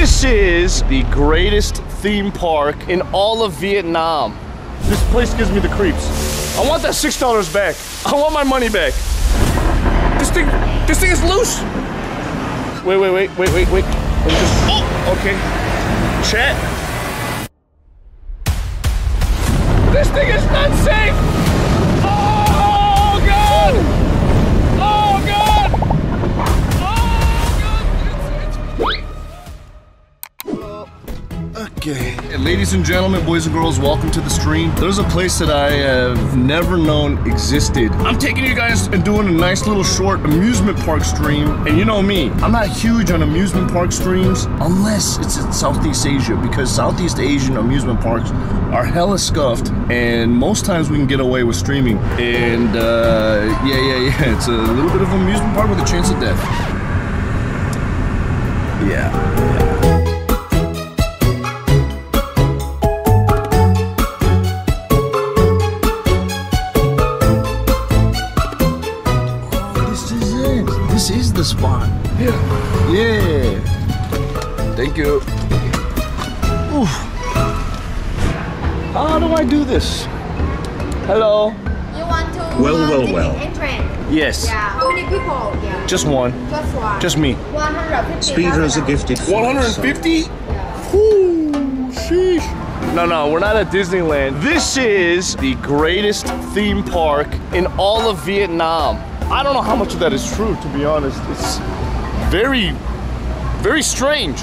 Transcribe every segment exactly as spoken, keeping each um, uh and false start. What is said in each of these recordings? This is the greatest theme park in all of Vietnam. This place gives me the creeps. I want that six dollars back. I want my money back. This thing, this thing is loose. Wait, wait, wait, wait, wait, wait. Just, oh, okay. Chat. This thing is not safe. Oh, God. Oh, God. Oh, God. It's, it's... Okay. And ladies and gentlemen, boys and girls, welcome to the stream. There's a place that I have never known existed. I'm taking you guys and doing a nice little short amusement park stream. And you know me, I'm not huge on amusement park streams unless it's in Southeast Asia, because Southeast Asian amusement parks are hella scuffed, and most times we can get away with streaming. And uh, yeah, yeah, yeah, it's a little bit of an amusement park with a chance of death. Yeah, yeah. The spot. Yeah. Yeah. Thank you. Oof. How do I do this? Hello. You want to well, uh, well, well. Entrance? Yes. Yeah. How many people? Yeah. Just one. Just one. Just me. one hundred fifty. Speeders are gifted. one hundred fifty? Yeah. Ooh, sheesh. No, no, we're not at Disneyland. This is the greatest theme park in all of Vietnam. I don't know how much of that is true, to be honest. It's very, very strange.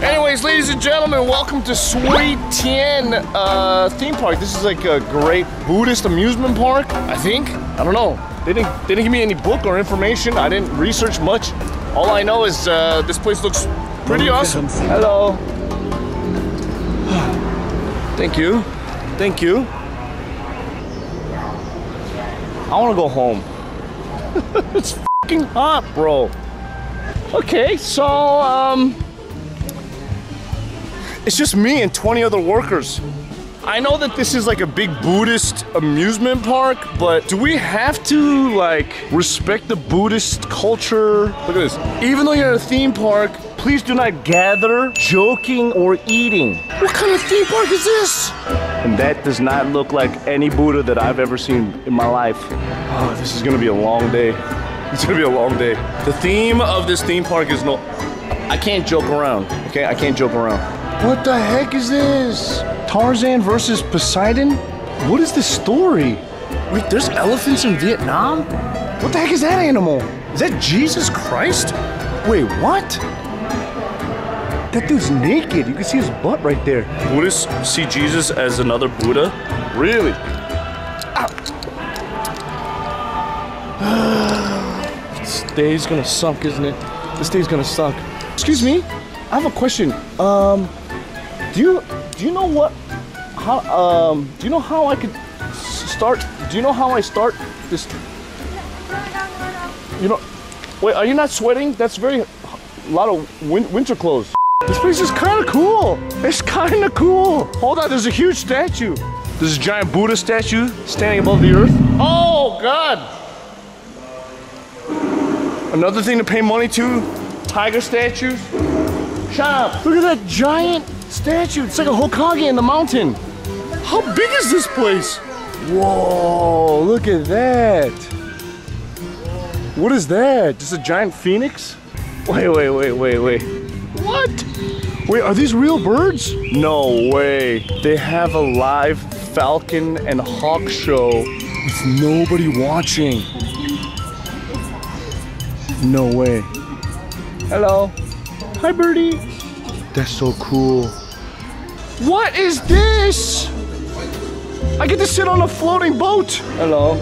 Anyways, ladies and gentlemen, welcome to Suoi Tien uh, theme park. This is like a great Buddhist amusement park, I think. I don't know. They didn't, they didn't give me any book or information. I didn't research much. All I know is uh, this place looks pretty awesome. Hello. Thank you. Thank you. I want to go home. It's fucking hot, bro. Okay, so um it's just me and twenty other workers. I know that this is like a big Buddhist amusement park, but do we have to like respect the Buddhist culture? Look at this. Even though you're at a theme park, please do not gather, joking, or eating. What kind of theme park is this? And that does not look like any Buddha that I've ever seen in my life. Oh, this is gonna be a long day. It's gonna be a long day. The theme of this theme park is no... I can't joke around, okay? I can't joke around. What the heck is this? Tarzan versus Poseidon? What is this story? Wait, there's elephants in Vietnam? What the heck is that animal? Is that Jesus Christ? Wait, what? That dude's naked. You can see his butt right there. Buddhists see Jesus as another Buddha? Really? Ow. This day's gonna suck, isn't it? This day's gonna suck. Excuse me? I have a question. Um, do you do you know what? How um? Do you know how I could start? Do you know how I start this? You know? Wait, are you not sweating? That's very a lot of win winter clothes. This place is kind of cool. It's kind of cool. Hold on, there's a huge statue. There's a giant Buddha statue standing above the earth. Oh, God. Another thing to pay money to, tiger statues. Shut up. Look at that giant statue. It's like a Hokage in the mountain. How big is this place? Whoa, look at that. What is that? Just a giant phoenix? Wait, wait, wait, wait, wait. What? Wait, are these real birds? No way. They have a live falcon and hawk show with nobody watching. No way. Hello. Hi, birdie. That's so cool. What is this? I get to sit on a floating boat. Hello.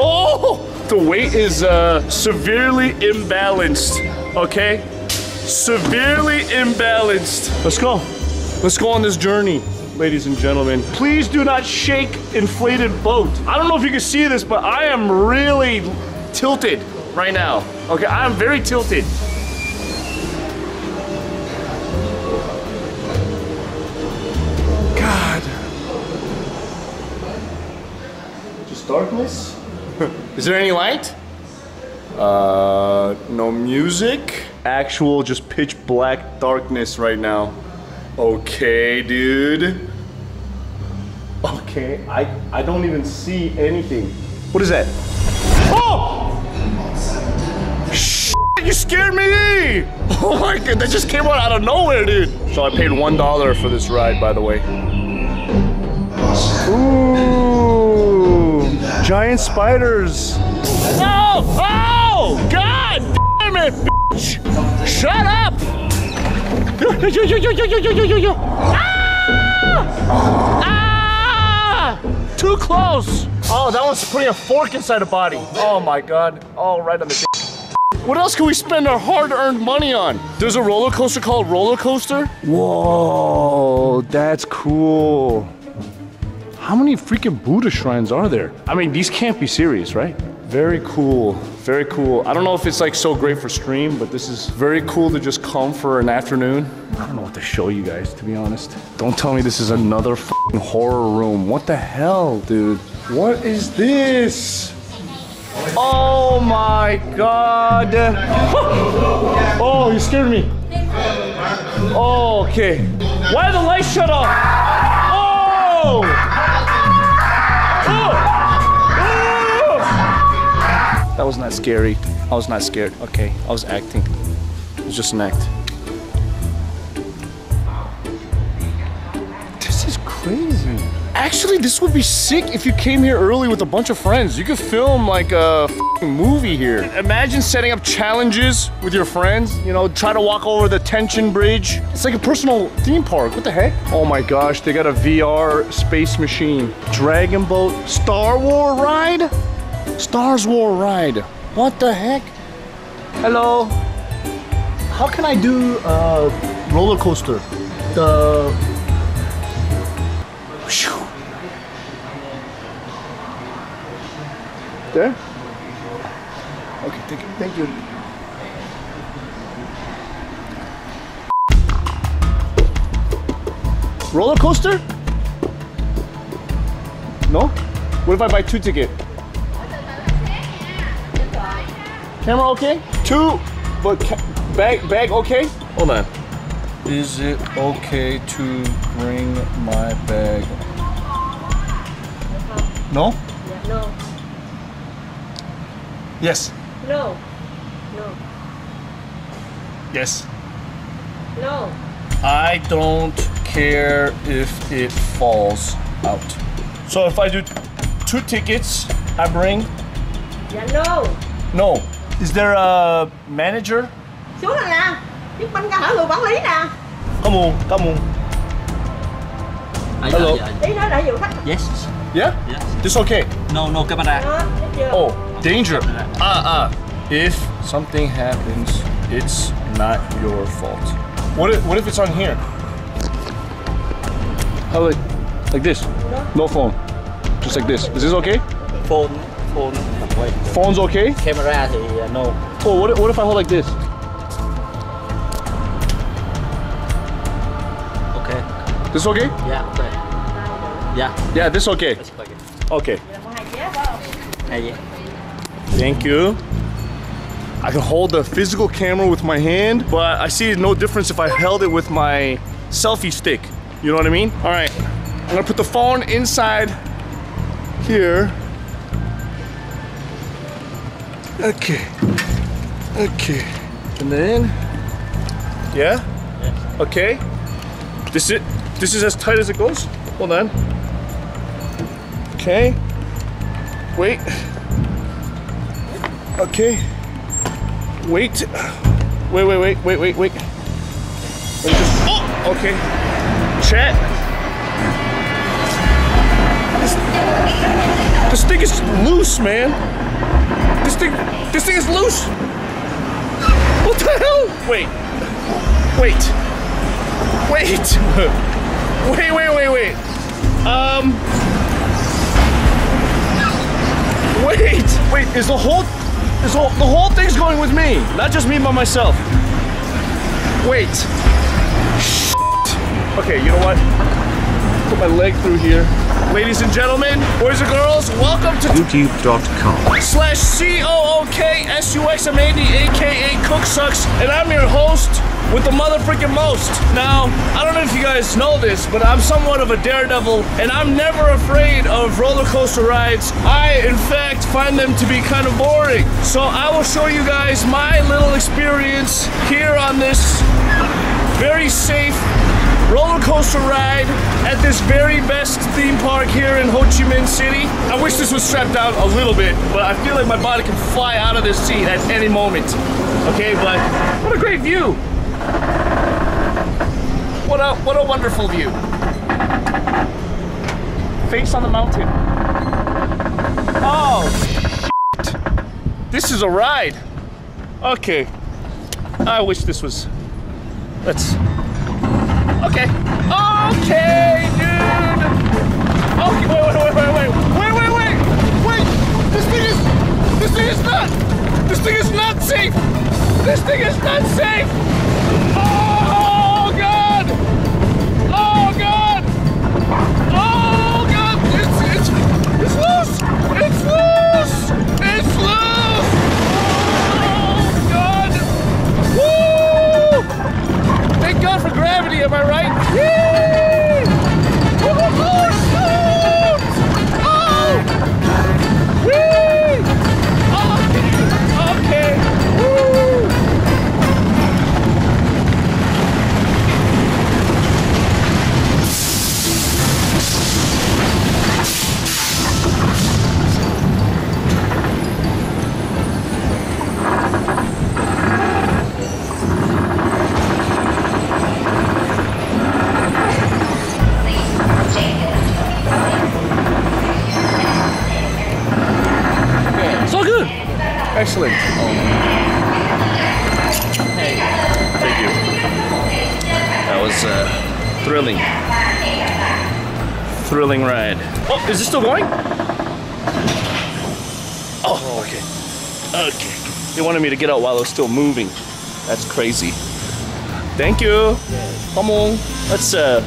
Oh! The weight is uh, severely imbalanced, okay? Severely imbalanced. Let's go. Let's go on this journey, ladies and gentlemen. Please do not shake inflated boat. I don't know if you can see this, but I am really tilted right now. Okay, I am very tilted. God. Just darkness? Is there any light? Uh, no music. Actual just pitch black darkness right now. Okay, dude. Okay, I, I don't even see anything. What is that? Oh! Shit, you scared me! Oh my god, that just came out of nowhere, dude. So I paid one dollar for this ride, by the way. Ooh, giant spiders. No! Oh! God damn it, bitch! Shut up! Ah! Ah! Too close! Oh, that one's putting a fork inside a body. Oh my god. Oh, right on the dick. What else can we spend our hard-earned money on? There's a roller coaster called Roller Coaster. Whoa, that's cool. How many freaking Buddha shrines are there? I mean, these can't be serious, right? Very cool, very cool. I don't know if it's like so great for stream, but this is very cool to just come for an afternoon. I don't know what to show you guys, to be honest. Don't tell me this is another f***ing horror room. What the hell, dude? What is this? Oh my god. Oh, you scared me. Oh, okay. Why are the lights shut off? Oh! That was not scary. I was not scared. Okay, I was acting. It was just an act. This is crazy. Actually, this would be sick if you came here early with a bunch of friends. You could film like a f***ing movie here. Imagine setting up challenges with your friends. You know, try to walk over the tension bridge. It's like a personal theme park. What the heck? Oh my gosh, they got a V R space machine. Dragon boat. Star Wars ride? Stars War ride. What the heck? Hello. How can I do a uh, roller coaster? The. There? Okay, thank you. Thank you. Roller coaster? No? What if I buy two tickets? Camera okay? Two, but bag, bag okay? Hold on. Is it okay to bring my bag? No? No. Yes. No. No. Yes. No. I don't care if it falls out. So if I do two tickets, I bring? Yeah, no. No. Is there a manager? Xuống rồi nè, biết bên cả người quản lý nè. Come on, come on. Hello. Ý nói đại diện khách. Yes. Yeah? Yes. This okay? No, no camera. Oh, danger. Ah, uh, ah. Uh. If something happens, it's not your fault. What if, what if it's on here? How like, like this? No phone. Just like this. Is this okay? Phone. Phone. Phone's okay? Camera, uh, no. Oh, what if, what if I hold like this? Okay. This okay? Yeah, okay. Yeah. Yeah, this okay? Okay. Thank you. I can hold the physical camera with my hand, but I see no difference if I held it with my selfie stick. You know what I mean? All right. I'm gonna put the phone inside here. Okay, okay, and then, yeah? Yes. Okay, this is, this is as tight as it goes. Hold on. Okay, wait, okay, wait, wait, wait, wait, wait, wait, wait. Just, oh, okay, chat. This, this thing is loose, man. This thing, this thing is loose. What the hell? Wait, wait, wait, wait, wait, wait, wait. Um, wait, wait. Is the whole, is the, the whole thing's going with me? Not just me by myself. Wait. Shit. Okay, you know what? put my leg through here. Ladies and gentlemen, boys and girls, welcome to YouTube dot com slash C O O K S U X M A D, aka CookSux, and I'm your host with the motherfucking most. Now, I don't know if you guys know this, but I'm somewhat of a daredevil, and I'm never afraid of roller coaster rides. I, in fact, find them to be kind of boring. So I will show you guys my little experience here on this very safe roller coaster ride at this very best theme park here in Ho Chi Minh City. I wish this was strapped down a little bit, but I feel like my body can fly out of this seat at any moment. Okay, but what a great view. What a, what a wonderful view. Face on the mountain. Oh, shit. This is a ride. Okay, I wish this was, let's, okay. Okay, dude. Okay, wait, wait, wait, wait, wait, wait, wait, wait, wait. This thing is, this thing is not, this thing is not safe. This thing is not safe. Oh, God. Oh, God. Oh, God. It's, it's, it's loose. It's loose. It's loose. Oh, God. Woo. Thank God for gravity, am I right? Excellent. Oh. Hey. Thank you. That was uh, thrilling. Thrilling ride. Oh, is this still going? Oh, okay. Okay. They wanted me to get out while it was still moving. That's crazy. Thank you. Come on. Let's uh,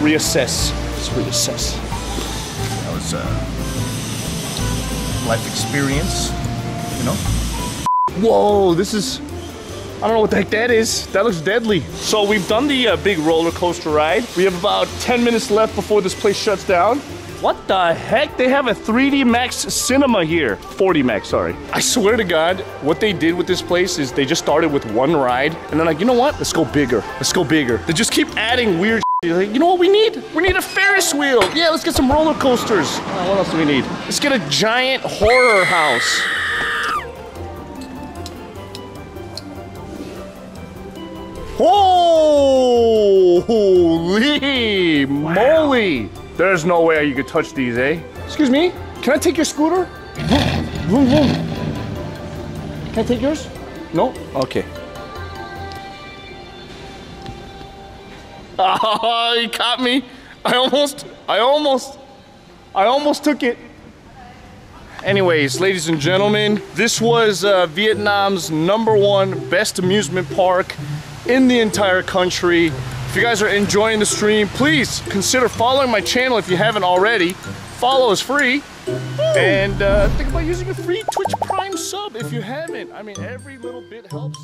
reassess. Let's reassess. That was uh, life experience. You know? Whoa, this is, I don't know what the heck that is. That looks deadly. So we've done the uh, big roller coaster ride. We have about ten minutes left before this place shuts down. What the heck? They have a three D Max cinema here. forty Max, sorry. I swear to God, what they did with this place is they just started with one ride and they're like, you know what? Let's go bigger. Let's go bigger. They just keep adding weird shit. Like, you know what we need? We need a Ferris wheel. Yeah, let's get some roller coasters. Oh, what else do we need? Let's get a giant horror house. Oh, holy moly. Wow. There's no way you could touch these, eh? Excuse me, can I take your scooter? Vroom, vroom. Can I take yours? No? Okay. Oh, you caught me. I almost, I almost, I almost took it. Anyways, ladies and gentlemen, this was uh, Vietnam's number one best amusement park in the entire country. If you guys are enjoying the stream, please consider following my channel if you haven't already. Follow is free. And uh, think about using a free Twitch Prime sub if you haven't. I mean, every little bit helps.